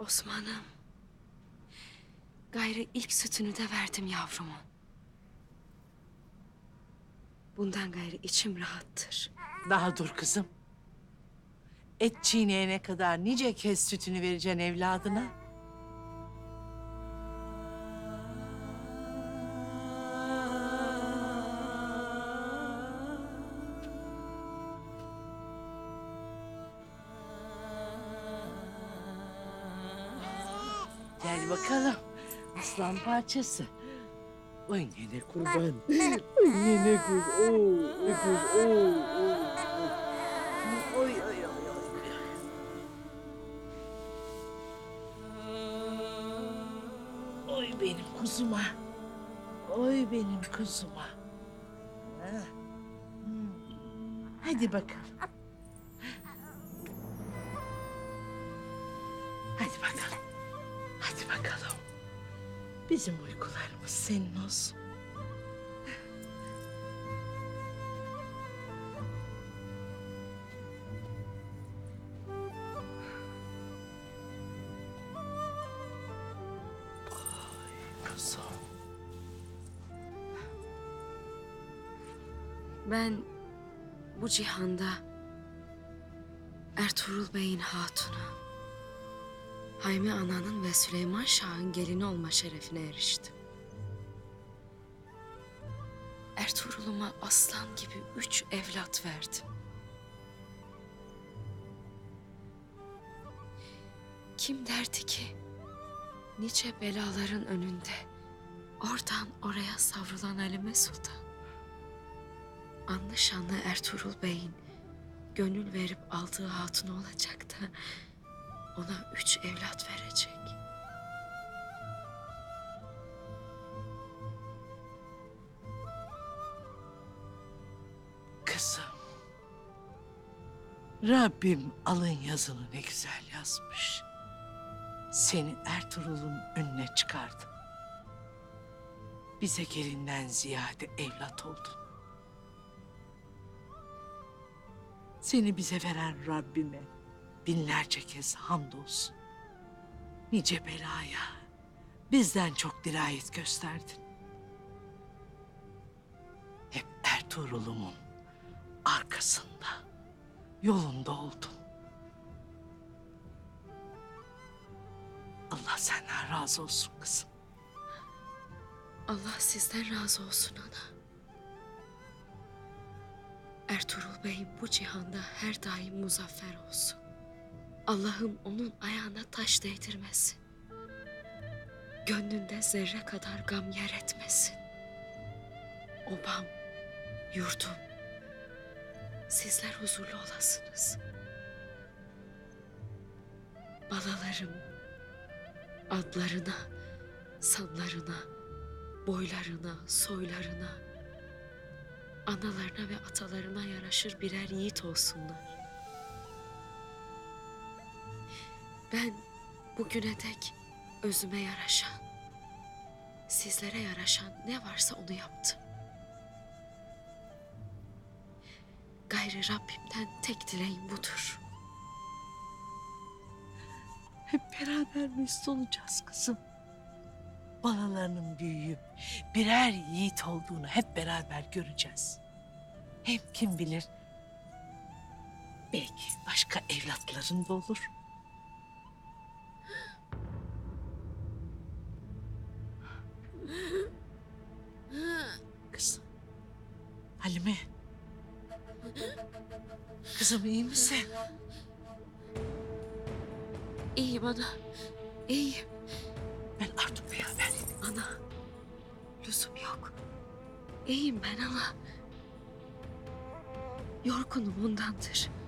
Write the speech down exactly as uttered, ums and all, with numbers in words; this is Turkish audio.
Osman'ım. Gayrı ilk sütünü de verdim yavrumu. Bundan gayrı içim rahattır. Daha dur kızım. Et çiğneyene kadar nice kez sütünü vereceksin evladına. Gel bakalım. Aslan parçası. Oy nene kurban. Oy nene kurban. Oy nene kurban. Oy oy. Oy benim kuzuma. Oy benim kuzuma. Ha. Hadi bakalım. Hadi bakalım. Hadi bakalım. Bizim uykularımız senin olsun. Ben bu cihanda Ertuğrul Bey'in hatunu, Hayme ananın ve Süleyman Şah'ın gelini olma şerefine eriştim. Ertuğrul'uma aslan gibi üç evlat verdim. Kim derdi ki nice belaların önünde oradan oraya savrulan Halime Sultan, anlı şanlı Ertuğrul Bey'in gönül verip aldığı hatunu olacak da ona üç evlat verecek. Kızım, Rabbim alın yazını ne güzel yazmış. Seni Ertuğrul'un önüne çıkardı. Bize gelinden ziyade evlat oldun. Seni bize veren Rabbime binlerce kez hamdolsun. Nice belaya bizden çok dirayet gösterdin. Hep Ertuğrul'umun arkasında, yolunda oldun. Allah senden razı olsun kızım. Allah sizden razı olsun ana. Ertuğrul Bey bu cihanda her daim muzaffer olsun. Allah'ım onun ayağına taş değdirmesin. Gönlünde zerre kadar gam yer etmesin. Obam, yurdum, sizler huzurlu olasınız. Balalarım adlarına, sanlarına, boylarına, soylarına, analarına ve atalarına yaraşır birer yiğit olsunlar. Ben bugüne dek özüme yaraşan, sizlere yaraşan ne varsa onu yaptım. Gayrı Rabbimden tek dileğim budur. Hep beraber mesut olacağız kızım. Balalarının büyüyüp birer yiğit olduğunu hep beraber göreceğiz. Hem kim bilir, belki başka evlatların da olur. Kızım, Halime. Kızım iyi misin? İyiyim ana, iyiyim. Ben artık bir haber edeyim. Ana, lüzum yok. İyiyim ben ana. Yorgunum ondandır.